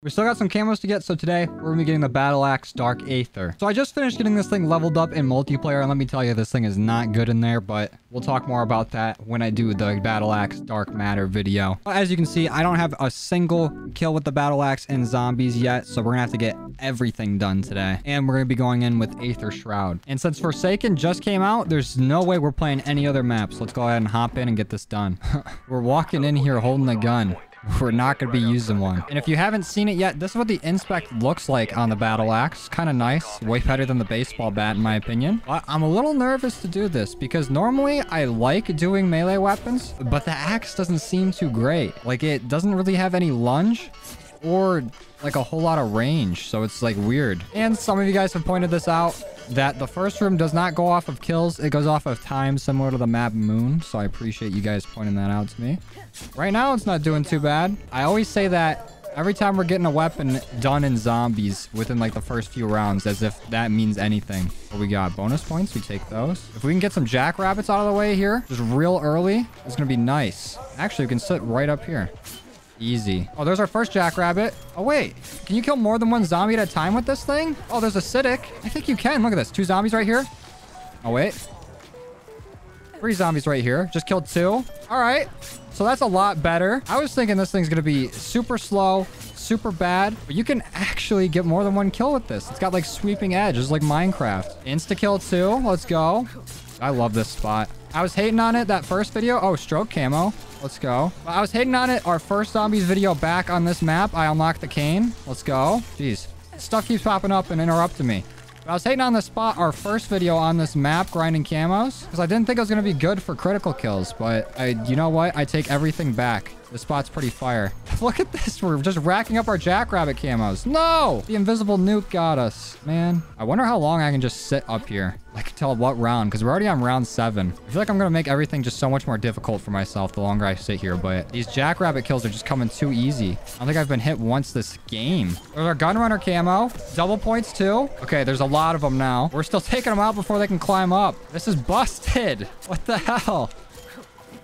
We still got some camos to get, so today we're going to be getting the Battle Axe Dark Aether. So I just finished getting this thing leveled up in multiplayer, and let me tell you, this thing is not good in there, but we'll talk more about that when I do the Battle Axe Dark Matter video. As you can see, I don't have a single kill with the Battle Axe and Zombies yet, so we're going to have to get everything done today. And we're going to be going in with Aether Shroud. And since Forsaken just came out, there's no way we're playing any other maps. Let's go ahead and hop in and get this done. We're walking in here holding a gun. We're not going to be using one. And if you haven't seen it yet, this is what the inspect looks like on the Battle Axe. Kind of nice. Way better than the baseball bat, in my opinion. But I'm a little nervous to do this because normally I like doing melee weapons, but the axe doesn't seem too great. Like, it doesn't really have any lunge or like a whole lot of range. So it's like weird. And some of you guys have pointed this out, that the first room does not go off of kills. It goes off of time, similar to the map Moon. So I appreciate you guys pointing that out to me. Right now, it's not doing too bad. I always say that every time we're getting a weapon done in Zombies within like the first few rounds, as if that means anything. What we got? Bonus points. We take those. If we can get some jackrabbits out of the way here, just real early, it's going to be nice. Actually, we can sit right up here. Easy. Oh, there's our first jackrabbit. Oh, wait. Can you kill more than one zombie at a time with this thing? Oh, there's acidic. I think you can. Look at this. 2 zombies right here. Oh, wait. 3 zombies right here. Just killed 2. All right. So that's a lot better. I was thinking this thing's going to be super slow, super bad, but you can actually get more than one kill with this. It's got like sweeping edges like Minecraft. Insta-kill 2. Let's go. I love this spot. I was hating on it that first video. Oh, stroke camo. Let's go. I was hating on it. Our first Zombies video back on this map. I unlocked the cane. Let's go. Jeez. Stuff keeps popping up and interrupting me. But I was hating on this spot, our first video on this map, grinding camos, because I didn't think it was going to be good for critical kills. But you know what? I take everything back. This spot's pretty fire. Look at this. We're just racking up our jackrabbit camos. No! The invisible nuke got us, man. I wonder how long I can just sit up here. I can tell what round, because we're already on round 7. I feel like I'm going to make everything just so much more difficult for myself the longer I sit here, but these jackrabbit kills are just coming too easy. I don't think I've been hit once this game. There's our gunrunner camo. Double points too. Okay, there's a lot of them now. We're still taking them out before they can climb up. This is busted. What the hell?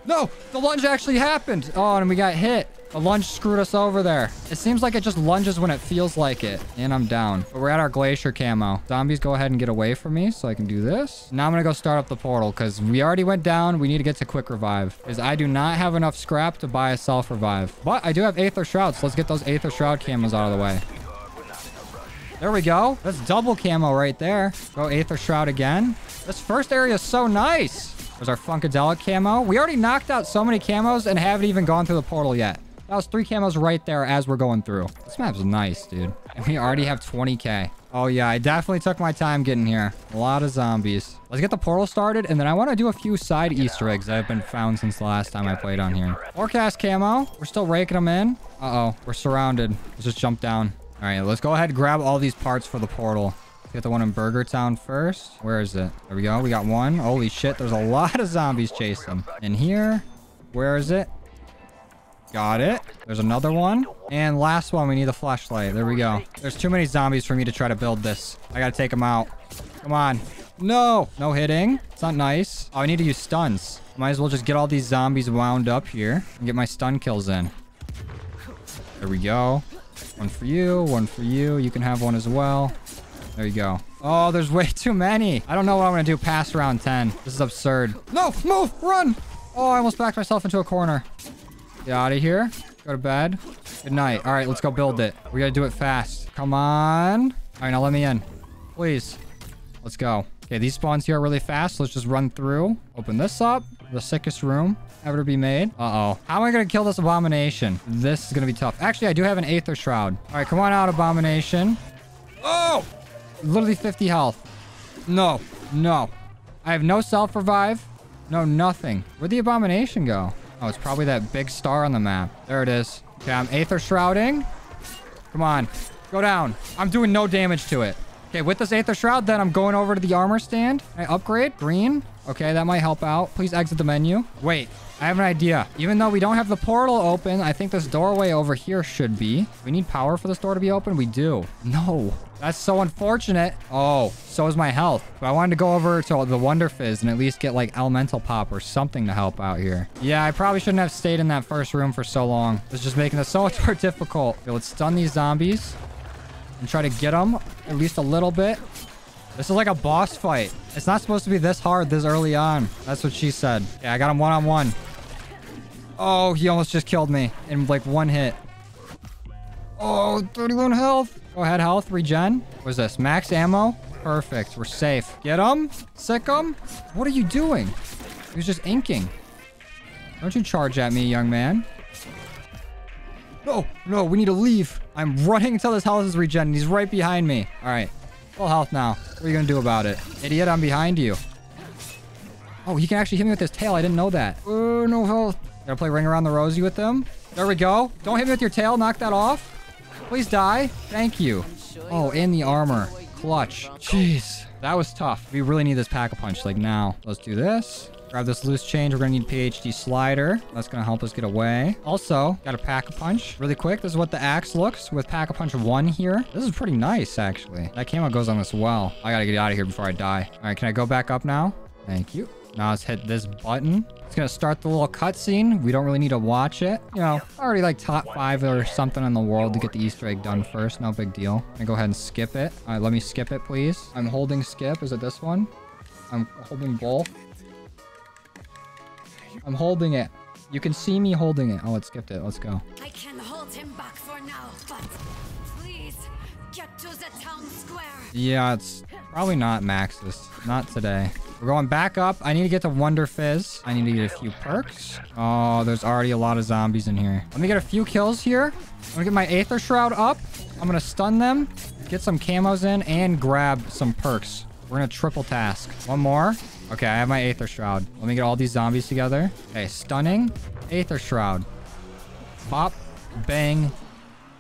No, the lunge actually happened. Oh, and we got hit. The lunge screwed us over there. It seems like it just lunges when it feels like it. And I'm down. But we're at our glacier camo. Zombies, go ahead and get away from me so I can do this. Now I'm going to go start up the portal because we already went down. We need to get to quick revive because I do not have enough scrap to buy a self revive. But I do have Aether Shrouds. So let's get those Aether Shroud camos out of the way. There we go. That's double camo right there. Go Aether Shroud again. This first area is so nice. There's our Funkadelic camo. We already knocked out so many camos and haven't even gone through the portal yet. That was 3 camos right there as we're going through. This map's nice, dude. And we already have 20k. Oh, yeah. I definitely took my time getting here. A lot of zombies. Let's get the portal started. And then I want to do a few side Easter eggs that have been found since the last time I played on here. Forecast camo. We're still raking them in. Uh-oh. We're surrounded. Let's just jump down. All right. Let's go ahead and grab all these parts for the portal. Get the one in Burger Town first. Where is it? There we go. We got one. Holy shit. There's a lot of zombies chasing. In here. Where is it? Got it. There's another one. And last one, we need a flashlight. There we go. There's too many zombies for me to try to build this. I gotta take them out. Come on. No. No hitting. It's not nice. Oh, I need to use stuns. Might as well just get all these zombies wound up here and get my stun kills in. There we go. One for you. One for you. You can have one as well. There you go. Oh, there's way too many. I don't know what I'm going to do past round 10. This is absurd. No, move, run. Oh, I almost backed myself into a corner. Get out of here. Go to bed. Good night. All right, let's go build it. We got to do it fast. Come on. All right, now let me in. Please. Let's go. Okay, these spawns here are really fast. Let's just run through. Open this up. The sickest room ever to be made. Uh-oh. How am I going to kill this abomination? This is going to be tough. Actually, I do have an Aether Shroud. All right, come on out, abomination. Oh! Literally 50 health. No, no. I have no self-revive. No, nothing. Where'd the abomination go? Oh, it's probably that big star on the map. There it is. Okay, I'm Aether Shrouding. Come on. Go down. I'm doing no damage to it. Okay, with this Aether Shroud, then I'm going over to the armor stand. I upgrade. Green. Okay, that might help out. Please exit the menu. Wait, I have an idea. Even though we don't have the portal open, I think this doorway over here should be. We need power for this door to be open? We do. No. That's so unfortunate. Oh, so is my health. But I wanted to go over to the Wonder Fizz and at least get like Elemental Pop or something to help out here. Yeah, I probably shouldn't have stayed in that first room for so long. It's just making this so much more difficult. Okay, let's stun these zombies and try to get them at least a little bit. This is like a boss fight. It's not supposed to be this hard this early on. That's what she said. Yeah, I got him one-on-one. Oh, he almost just killed me in like one hit. Oh, 31 health. Go ahead, health. Regen. What is this? Max ammo? Perfect. We're safe. Get him. Sick him. What are you doing? He was just inking. Don't you charge at me, young man. No, no, we need to leave. I'm running until his health is regen. He's right behind me. All right. Full health now. What are you gonna do about it? Idiot, I'm behind you. Oh, he can actually hit me with his tail. I didn't know that. Oh, no health. Gotta play Ring Around the Rosie with them. There we go. Don't hit me with your tail. Knock that off. Please die. Thank you. Oh, and the armor. Clutch. Jeez. That was tough. We really need this Pack-a-Punch, like now. Let's do this. Grab this loose change. We're gonna need PhD Slider. That's gonna help us get away. Also, got a Pack-a-Punch. Really quick, this is what the axe looks with Pack-a-Punch 1 here. This is pretty nice, actually. That camo goes on this well. I gotta get out of here before I die. All right, can I go back up now? Thank you. Now let's hit this button. It's gonna start the little cutscene. We don't really need to watch it. You know, already like top 5 or something in the world to get the Easter egg done first. No big deal. I'm gonna go ahead and skip it. All right, let me skip it, please. I'm holding skip. Is it this one? I'm holding both. I'm holding it. You can see me holding it. Oh, it skipped it. Let's go. I can hold him back for now, but please get to the town square. Yeah, it's probably not Maxis. Not today. We're going back up. I need to get to Wonder Fizz. I need to get a few perks. Oh, there's already a lot of zombies in here. Let me get a few kills here. I'm gonna get my Aether Shroud up. I'm gonna stun them, get some camos in, and grab some perks. We're gonna triple task. One more. Okay, I have my Aether Shroud. Let me get all these zombies together. Okay, stunning. Aether Shroud. Pop. Bang.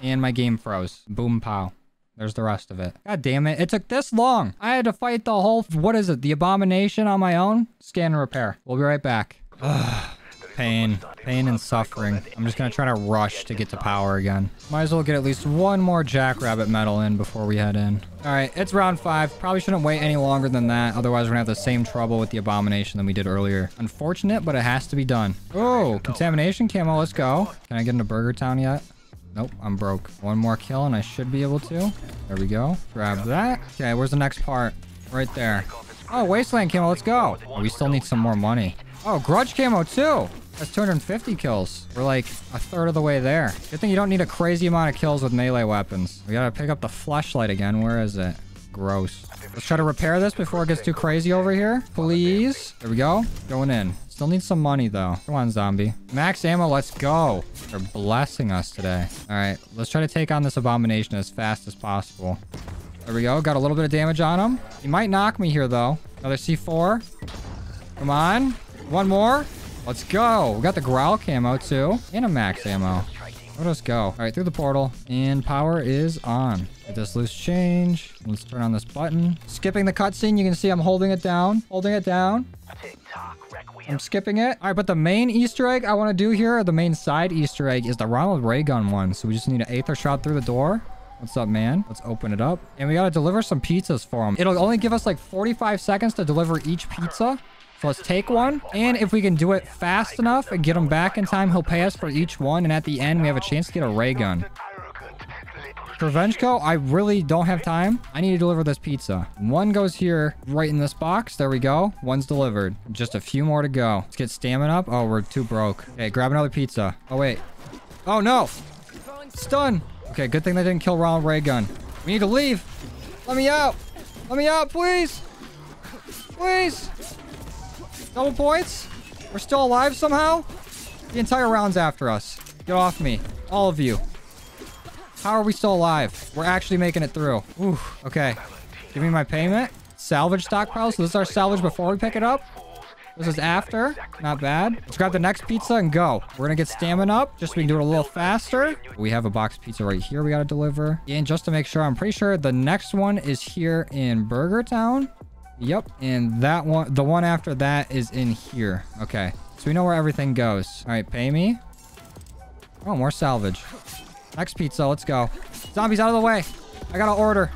And my game froze. Boom pow. There's the rest of it. God damn it. It took this long. I had to fight the whole... What is it? The abomination on my own? Scan and repair. We'll be right back. Ugh. Pain. Pain and suffering. I'm just gonna try to rush to get to power again. Might as well get at least one more Jackrabbit medal in before we head in. All right, it's round 5. Probably shouldn't wait any longer than that. Otherwise, we're gonna have the same trouble with the abomination that we did earlier. Unfortunate, but it has to be done. Oh, contamination camo. Let's go. Can I get into Burger Town yet? Nope, I'm broke. One more kill and I should be able to. There we go. Grab that. Okay, where's the next part? Right there. Oh, Wasteland camo. Let's go. Oh, we still need some more money. Oh, Grudge camo too. That's 250 kills. We're like a third of the way there. Good thing you don't need a crazy amount of kills with melee weapons. We gotta pick up the flashlight again. Where is it? Gross. Let's try to repair this before it gets too crazy over here. Please. There we go. Going in. Still need some money though. Come on, zombie. Max ammo, let's go. They're blessing us today. All right, let's try to take on this abomination as fast as possible. There we go. Got a little bit of damage on him. He might knock me here though. Another C4. Come on. One more. Let's go. We got the growl camo too. And a max ammo. Let us go. All right, through the portal. And power is on. Get this loose change. Let's turn on this button. Skipping the cutscene. You can see I'm holding it down. Holding it down. I'm skipping it. All right, but the main Easter egg I want to do here, the main side Easter egg, is the Ronald Raygun one. So we just need an Aether Shroud through the door. What's up, man? Let's open it up. And we got to deliver some pizzas for him. It'll only give us like 45 seconds to deliver each pizza. So let's take one, and if we can do it fast enough and get him back in time, he'll pay us for each one, and at the end, we have a chance to get a ray gun. Krevenchko, I really don't have time. I need to deliver this pizza. One goes here, right in this box. There we go. One's delivered. Just a few more to go. Let's get stamina up. Oh, we're too broke. Okay, grab another pizza. Oh, wait. Oh, no. Stun. Okay, good thing they didn't kill Ronald Raygun. We need to leave. Let me out. Let me out, please. Please. Double points. We're still alive somehow. The entire round's after us. Get off me. All of you. How are we still alive? We're actually making it through. Ooh. Okay. Give me my payment. Salvage stockpile. So this is our salvage before we pick it up. This is after. Not bad. Let's grab the next pizza and go. We're going to get stamina up. Just so we can do it a little faster. We have a box pizza right here we got to deliver. And just to make sure, I'm pretty sure the next one is here in Burger Town. Yep. And that one, the one after that is in here. Okay. So we know where everything goes. All right. Pay me. Oh, more salvage. Next pizza. Let's go. Zombies out of the way. I got to order.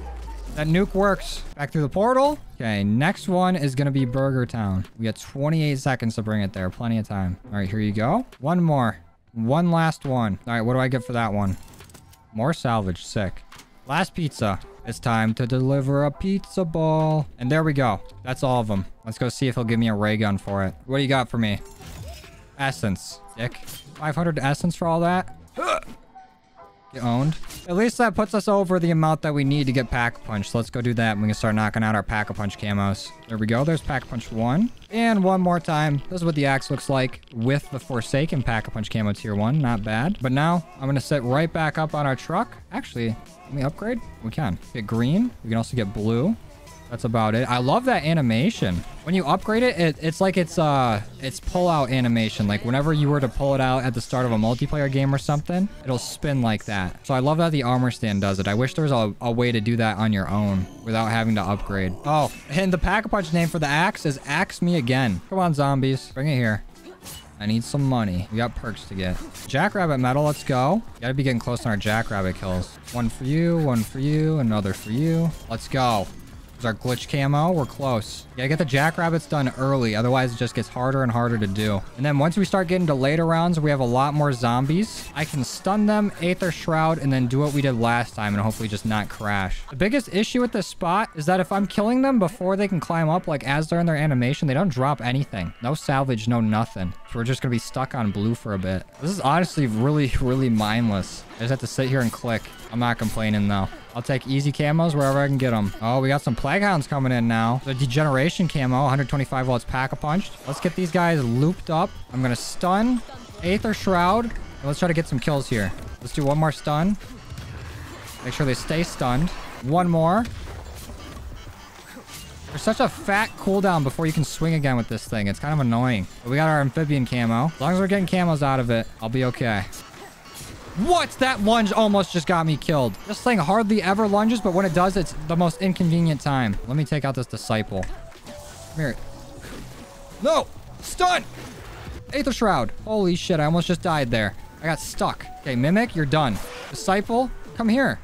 That nuke works. Back through the portal. Okay. Next one is going to be Burger Town. We got 28 seconds to bring it there. Plenty of time. All right. Here you go. One more. One last one. All right. What do I get for that one? More salvage. Sick. Last pizza. It's time to deliver a pizza ball. And there we go. That's all of them. Let's go see if he'll give me a ray gun for it. What do you got for me? Essence. Dick. 500 essence for all that? Get owned. At least that puts us over the amount that we need to get Pack-a-Punch. Let's go do that. We can start knocking out our Pack-a-Punch camos. There we go. There's Pack-a-Punch 1. And one more time. This is what the axe looks like with the Forsaken Pack-a-Punch camo tier 1. Not bad. But now I'm going to sit right back up on our truck. Actually... Can we upgrade? We can. Get green. We can also get blue. That's about it. I love that animation. When you upgrade it, it's like it's pull-out animation. Like whenever you were to pull it out at the start of a multiplayer game or something, it'll spin like that. So I love that the armor stand does it. I wish there was a way to do that on your own without having to upgrade. Oh, and the Pack-a-Punch name for the axe is Axe Me Again. Come on, zombies. Bring it here. I need some money. We got perks to get. Jackrabbit medal. Let's go. Gotta be getting close on our jackrabbit kills. One for you, another for you. Let's go. There's our glitch camo. We're close. Gotta get the jackrabbits done early. Otherwise, it just gets harder and harder to do. And then once we start getting to later rounds, we have a lot more zombies. I can stun them, Aether Shroud, and then do what we did last time and hopefully just not crash. The biggest issue with this spot is that if I'm killing them before they can climb up, like as they're in their animation, they don't drop anything. No salvage, no nothing. So we're just gonna be stuck on blue for a bit. This is honestly really, really mindless. I just have to sit here and click. I'm not complaining though. I'll take easy camos wherever I can get them. Oh, we got some plague hounds coming in now. The degeneration camo, 125 while it's pack-a-punched. Let's get these guys looped up. I'm going to stun Aether Shroud. And let's try to get some kills here. Let's do one more stun. Make sure they stay stunned. One more. There's such a fat cooldown before you can swing again with this thing. It's kind of annoying. But we got our amphibian camo. As long as we're getting camos out of it, I'll be okay. What? That lunge almost just got me killed. This thing hardly ever lunges, but when it does, it's the most inconvenient time. Let me take out this disciple. Come here. No! Stun! Aether Shroud. Holy shit, I almost just died there. I got stuck. Okay, Mimic, you're done. Disciple, come here.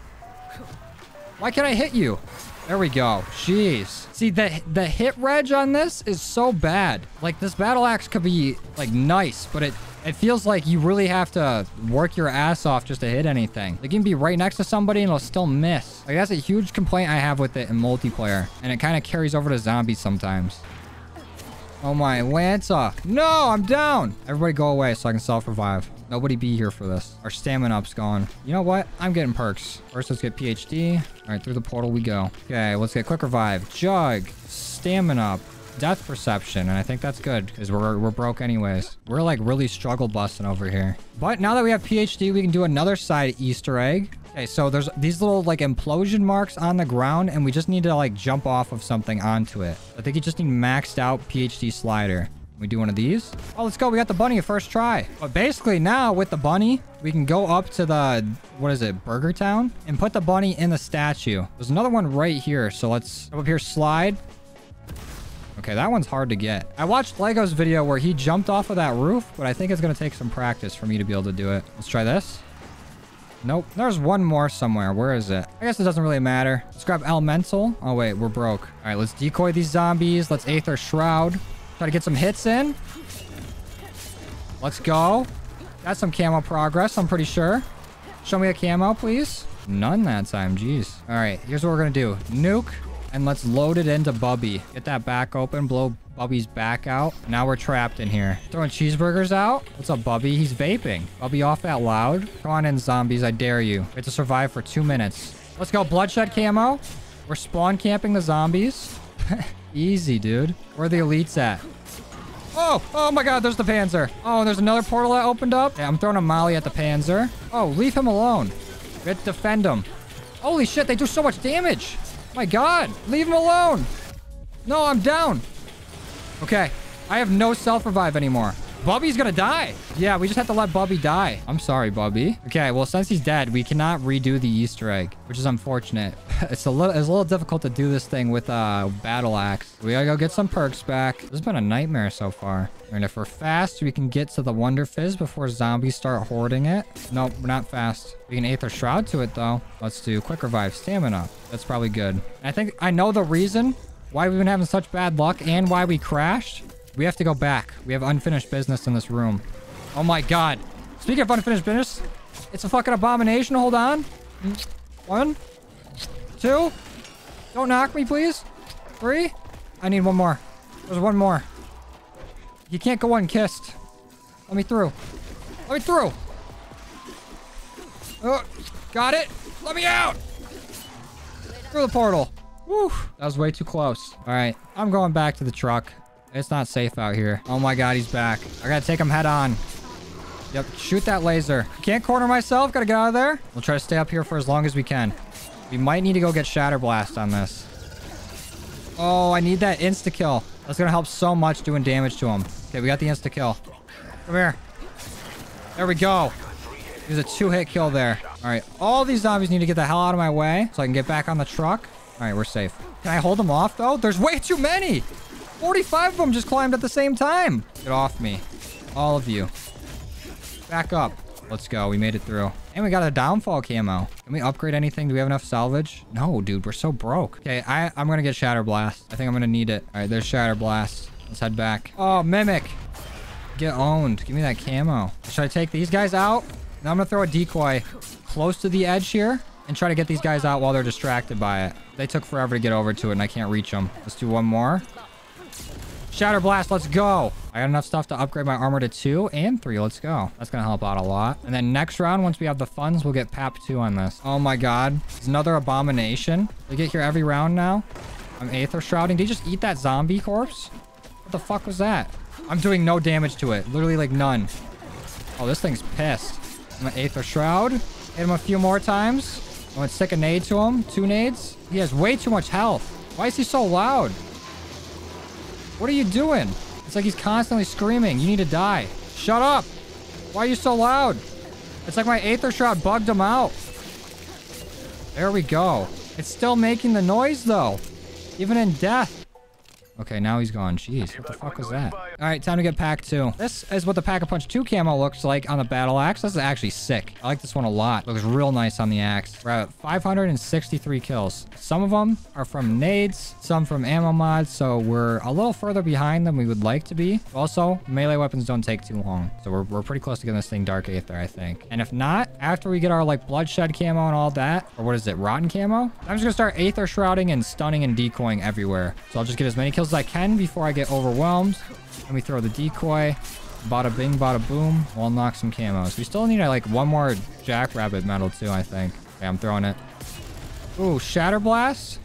Why can't I hit you? There we go. Jeez. See, the hit reg on this is so bad. Like, this battle axe could be, like, nice, but it feels like you really have to work your ass off just to hit anything. Like, you can be right next to somebody and it'll still miss. Like, that's a huge complaint I have with it in multiplayer. And it kind of carries over to zombies sometimes. Oh my Lanta. No, I'm down. Everybody go away so I can self-revive. Nobody be here for this. Our stamina up's gone. You know what? I'm getting perks. First, let's get PhD. All right, through the portal we go. Okay, let's get quick revive. Jug. Stamina up. Death perception. And I think that's good because we're broke anyways. We're like really struggle busting over here. But now that we have PhD, we can do another side Easter egg. Okay, so there's these little, like, implosion marks on the ground, and we just need to, like, jump off of something onto it. I think you just need maxed out PhD slider. We do one of these. Oh, let's go. We got the bunny first try. But basically now, with the bunny, we can go up to the, what is it, Burger Town? And put the bunny in the statue. There's another one right here, so let's go up here, slide. Okay, that one's hard to get. I watched Lego's video where he jumped off of that roof, but I think it's going to take some practice for me to be able to do it. Let's try this. Nope. There's one more somewhere. Where is it? I guess it doesn't really matter. Let's grab Elemental. Oh, wait. We're broke. All right. Let's decoy these zombies. Let's Aether Shroud. Try to get some hits in. Let's go. That's some camo progress, I'm pretty sure. Show me a camo, please. None that time. Jeez. All right. Here's what we're going to do. Nuke. And let's load it into Bubby. Get that back open. Blow Bubby's back out. Now we're trapped in here. Throwing cheeseburgers out. What's up, Bubby? He's vaping. Bubby off that loud. Come on in, zombies. I dare you. We have to survive for 2 minutes. Let's go. Bloodshed camo. We're spawn camping the zombies. Easy, dude. Where are the elites at? Oh! Oh my god, there's the Panzer. Oh, there's another portal that opened up. Yeah, I'm throwing a molly at the Panzer. Oh, leave him alone. We have to defend him. Holy shit, they do so much damage. My god, leave him alone. No, I'm down. Okay, I have no self-revive anymore. Bobby's gonna die. Yeah, we just have to let Bobby die. I'm sorry, Bobby. Okay, well, since he's dead, we cannot redo the Easter egg, which is unfortunate. It's a little difficult to do this thing with Battle Axe. We gotta go get some perks back. This has been a nightmare so far. And if we're fast, we can get to the Wonder Fizz before zombies start hoarding it. Nope, we're not fast. We can Aether Shroud to it, though. Let's do Quick Revive, Stamina. That's probably good. I think I know the reason why we've been having such bad luck and why we crashed. We have to go back. We have unfinished business in this room. Oh my god. Speaking of unfinished business, it's a fucking abomination. Hold on. 1, 2. Don't knock me, please. 3. I need one more. There's one more. You can't go unkissed. Let me through. Let me through. Oh, got it. Let me out. Through the portal. Woo. That was way too close. All right. I'm going back to the truck. It's not safe out here. Oh my god, he's back. I gotta take him head on. Yep, shoot that laser. Can't corner myself. Gotta get out of there. We'll try to stay up here for as long as we can. We might need to go get Shatter Blast on this. Oh, I need that insta-kill. That's gonna help so much doing damage to him. Okay, we got the insta-kill. Come here. There we go. There's a 2-hit kill there. All right, all these zombies need to get the hell out of my way so I can get back on the truck. All right, we're safe. Can I hold them off, though? There's way too many. 45 of them just climbed at the same time. Get off me. All of you. Back up. Let's go. We made it through. And we got a downfall camo. Can we upgrade anything? Do we have enough salvage? No, dude. We're so broke. Okay, I'm going to get Shatter Blast. I think I'm going to need it. All right, there's Shatter Blast. Let's head back. Oh, Mimic. Get owned. Give me that camo. Should I take these guys out? Now I'm going to throw a decoy close to the edge here and try to get these guys out while they're distracted by it. They took forever to get over to it, and I can't reach them. Let's do one more. Shatter Blast, let's go. I got enough stuff to upgrade my armor to 2 and 3. Let's go. That's going to help out a lot. And then next round, once we have the funds, we'll get PAP 2 on this. Oh my god. It's another abomination. They get here every round now. I'm Aether Shrouding. Did you just eat that zombie corpse? What the fuck was that? I'm doing no damage to it. Literally, like, none. Oh, this thing's pissed. I'm an Aether Shroud. Hit him a few more times. I'm going to stick a nade to him. 2 nades. He has way too much health. Why is he so loud? What are you doing? It's like he's constantly screaming. You need to die. Shut up. Why are you so loud? It's like my Aether Shroud bugged him out. There we go. It's still making the noise, though. Even in death. Okay, now he's gone. Jeez, what the fuck was that? All right, time to get Pack 2. This is what the Pack-a-Punch 2 camo looks like on the Battle Axe. This is actually sick. I like this one a lot. Looks real nice on the axe. We're at 563 kills. Some of them are from nades, some from ammo mods, so we're a little further behind than we would like to be. Also, melee weapons don't take too long, so we're pretty close to getting this thing Dark Aether, I think. And if not, after we get our, like, Bloodshed camo and all that, or what is it, Rotten camo? I'm just gonna start Aether Shrouding and stunning and decoying everywhere. So I'll just get as many kills as I can before I get overwhelmed. Let me throw the decoy. Bada bing, bada boom. We'll unlock some camos. We still need, like, one more Jackrabbit medal too, I think. Okay, I'm throwing it. Ooh, Shatter Blast.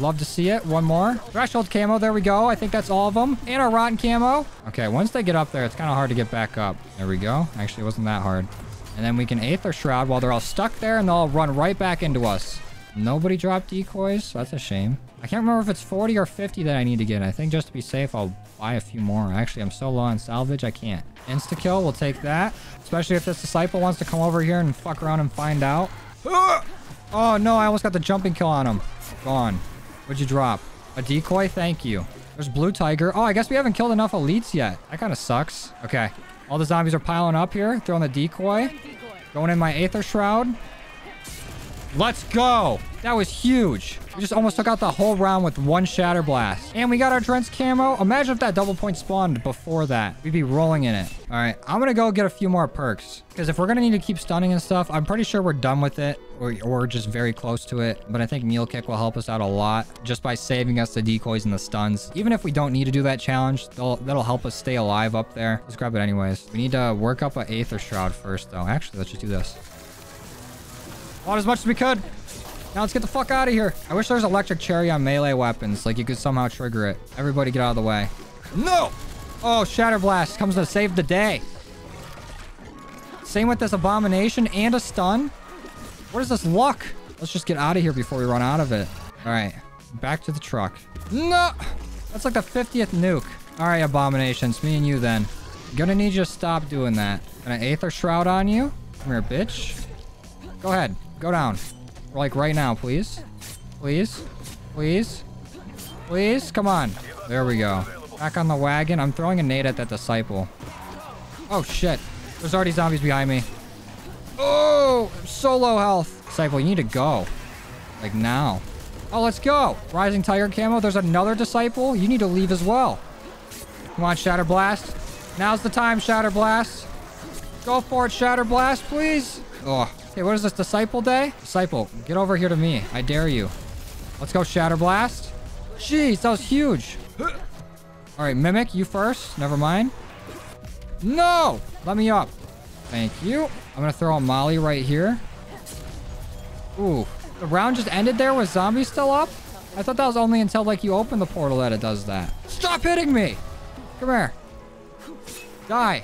Love to see it. One more. Threshold camo. There we go. I think that's all of them. And our Rotten camo. Okay, once they get up there, it's kind of hard to get back up. There we go. Actually, it wasn't that hard. And then we can Aether Shroud while they're all stuck there, and they'll run right back into us. Nobody dropped decoys, so that's a shame. I can't remember if it's 40 or 50 that I need to get. I think just to be safe, I'll buy a few more. Actually, I'm so low on salvage, I can't. Insta-kill, we'll take that. Especially if this Disciple wants to come over here and fuck around and find out. Oh, no, I almost got the jumping kill on him. Gone. What'd you drop? A decoy? Thank you. There's Blue Tiger. Oh, I guess we haven't killed enough elites yet. That kind of sucks. Okay. All the zombies are piling up here. Throwing the decoy. Going in my Aether Shroud. Let's go. That was huge. We just almost took out the whole round with one Shatter Blast. And we got our Drench camo. Imagine if that double point spawned before that. We'd be rolling in it. All right. I'm going to go get a few more perks. Because if we're going to need to keep stunning and stuff, I'm pretty sure we're done with it. Or just very close to it. But I think Mule Kick will help us out a lot. Just by saving us the decoys and the stuns. Even if we don't need to do that challenge, that'll help us stay alive up there. Let's grab it anyways. We need to work up an Aether Shroud first, though. Actually, let's just do this. Not as much as we could. Now let's get the fuck out of here. I wish there was electric cherry on melee weapons. Like, you could somehow trigger it. Everybody get out of the way. No! Oh, Shatter Blast comes to save the day. Same with this abomination and a stun. What is this luck? Let's just get out of here before we run out of it. All right. Back to the truck. No! That's like the 50th nuke. All right, abominations. Me and you then. Gonna need you to stop doing that. Gonna Aether Shroud on you. Come here, bitch. Go ahead. Go down. Like, right now, please. Please. Please. Please. Come on. There we go. Back on the wagon. I'm throwing a nade at that disciple. Oh, shit. There's already zombies behind me. Oh! I'm so low health. Disciple, you need to go. Like, now. Oh, let's go. Rising Tiger Camo. There's another disciple. You need to leave as well. Come on, Shatter Blast. Now's the time, Shatter Blast. Go for it, Shatter Blast, please. Oh. Hey, what is this? Disciple Day? Disciple, get over here to me. I dare you. Let's go, Shatter Blast. Jeez, that was huge. All right, Mimic, you first. Never mind. No! Let me up. Thank you. I'm going to throw a molly right here. Ooh. The round just ended there with zombies still up? I thought that was only until, like, you open the portal that it does that. Stop hitting me! Come here. Die.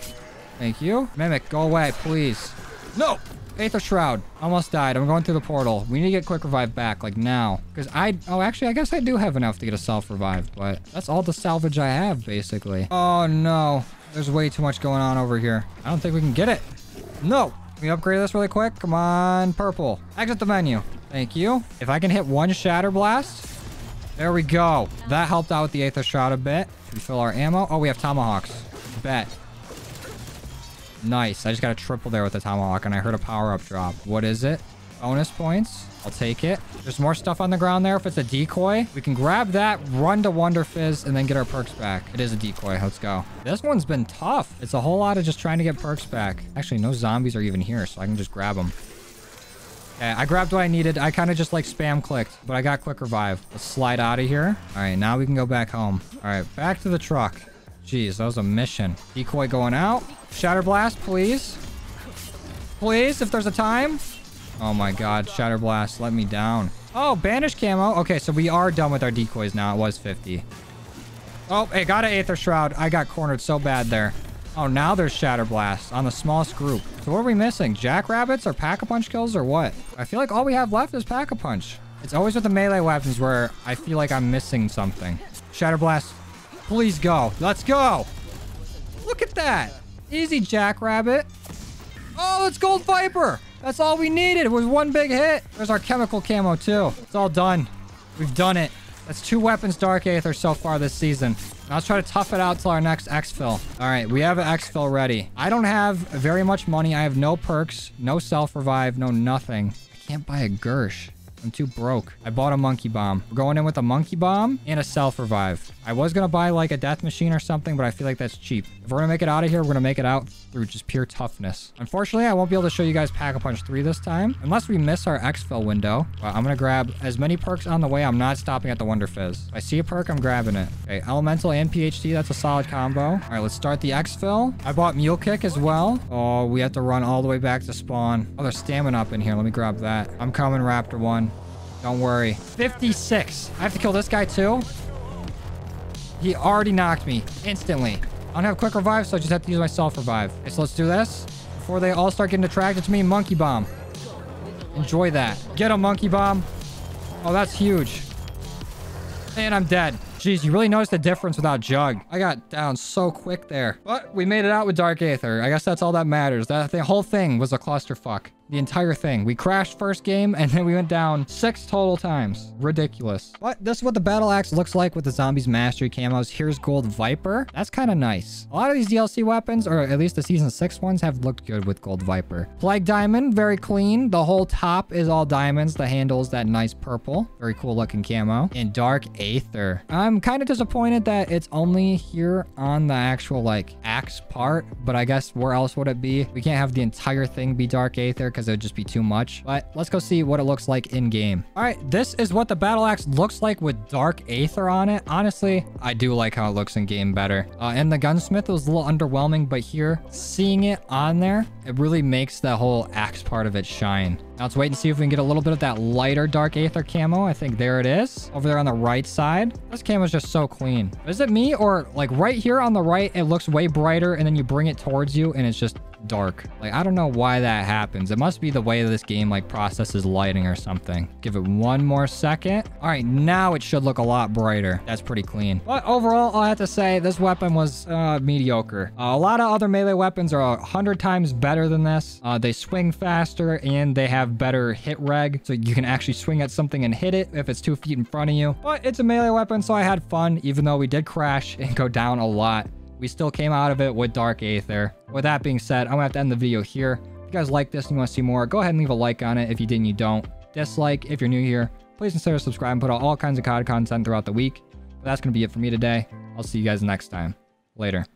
Thank you. Mimic, go away, please. No! Aether Shroud. Almost died. I'm going through the portal. We need to get Quick Revive back, like, now. Because oh, actually, I guess I do have enough to get a self-revive, but that's all the salvage I have, basically. Oh, no. There's way too much going on over here. I don't think we can get it. No! Can we upgrade this really quick? Come on, purple. Exit the menu. Thank you. If I can hit one Shatter Blast... There we go. That helped out with the Aether Shroud a bit. We fill our ammo. Oh, we have tomahawks. Bet. Nice. I just got a triple there with the tomahawk, and I heard a power-up drop. What is it? Bonus points. I'll take it. There's more stuff on the ground there. If it's a decoy, we can grab that, run to Wonder Fizz, and then get our perks back. It is a decoy. Let's go. This one's been tough. It's a whole lot of just trying to get perks back. Actually, no zombies are even here, so I can just grab them. Okay, I grabbed what I needed. I kind of just, like, spam clicked, but I got Quick Revive. Let's slide out of here. All right, now we can go back home. All right, back to the truck. Jeez, that was a mission. Decoy going out. Shatter Blast, please. Please, if there's a time. Oh my god, Shatter Blast, let me down. Oh, Banish Camo. Okay, so we are done with our decoys now. It was 50. Oh, hey, got an Aether Shroud. I got cornered so bad there. Oh, now there's Shatter Blast on the smallest group. So what are we missing? Jackrabbits or Pack-a-Punch kills or what? I feel like all we have left is Pack-a-Punch. It's always with the melee weapons where I feel like I'm missing something. Shatter Blast. Please go. Let's go. Look at that. Easy, Jackrabbit. Oh, it's Gold Viper. That's all we needed. It was one big hit. There's our chemical camo, too. It's all done. We've done it. That's 2 weapons Dark Aether so far this season. Now let's try to tough it out till our next X-Fill. All right, we have an X-Fill ready. I don't have very much money. I have no perks, no self-revive, no nothing. I can't buy a Gersh. I'm too broke. I bought a monkey bomb. We're going in with a monkey bomb and a self-revive. I was going to buy like a death machine or something, but I feel like that's cheap. If we're going to make it out of here, we're going to make it out through just pure toughness. Unfortunately, I won't be able to show you guys Pack-a-Punch 3 this time, unless we miss our X-Fill window. But I'm going to grab as many perks on the way. I'm not stopping at the Wonder Fizz. If I see a perk, I'm grabbing it. Okay, Elemental and PHD, that's a solid combo. All right, let's start the X-Fill. I bought Mule Kick as well. Oh, we have to run all the way back to spawn. Oh, there's stamina up in here. Let me grab that. I'm coming, Raptor One. Don't worry. 56. I have to kill this guy too. He already knocked me instantly. I don't have Quick Revive, so I just have to use my self-revive. Okay, so let's do this before they all start getting attracted to me. Monkey Bomb. Enjoy that. Get him, Monkey Bomb. Oh, that's huge. And I'm dead. Jeez, you really noticed the difference without Jug. I got down so quick there. But we made it out with Dark Aether. I guess that's all that matters. That whole thing was a clusterfuck. The entire thing. We crashed first game, and then we went down 6 total times. Ridiculous. But this is what the Battle Axe looks like with the Zombies Mastery camos. Here's Gold Viper. That's kind of nice. A lot of these DLC weapons, or at least the Season 6 ones, have looked good with Gold Viper. Plague Diamond, very clean. The whole top is all diamonds. The handle's that nice purple. Very cool looking camo. And Dark Aether. I'm kind of disappointed that it's only here on the actual, like, axe part, but I guess where else would it be? We can't have the entire thing be Dark Aether because it would just be too much, but let's go see what it looks like in-game. All right, this is what the Battle Axe looks like with Dark Aether on it. Honestly, I do like how it looks in-game better. And the Gunsmith was a little underwhelming, but here, seeing it on there, it really makes the whole axe part of it shine. Now let's wait and see if we can get a little bit of that lighter Dark Aether camo. I think there it is. Over there on the right side. This camo is just so clean. Is it me or like right here on the right, it looks way brighter and then you bring it towards you and it's just dark. Like, I don't know why that happens. It must be the way this game like processes lighting or something. Give it one more second. All right, now it should look a lot brighter. That's pretty clean. But overall, I'll have to say this weapon was mediocre. A lot of other melee weapons are 100 times better than this. They swing faster and they have better hit reg. So you can actually swing at something and hit it if it's 2 feet in front of you. But it's a melee weapon, so I had fun, even though we did crash and go down a lot. We still came out of it with Dark Aether. With that being said, I'm gonna have to end the video here. If you guys like this and you want to see more, go ahead and leave a like on it. If you didn't, you don't. Dislike if you're new here. Please consider subscribing and put out all kinds of COD content throughout the week. But that's gonna be it for me today. I'll see you guys next time. Later.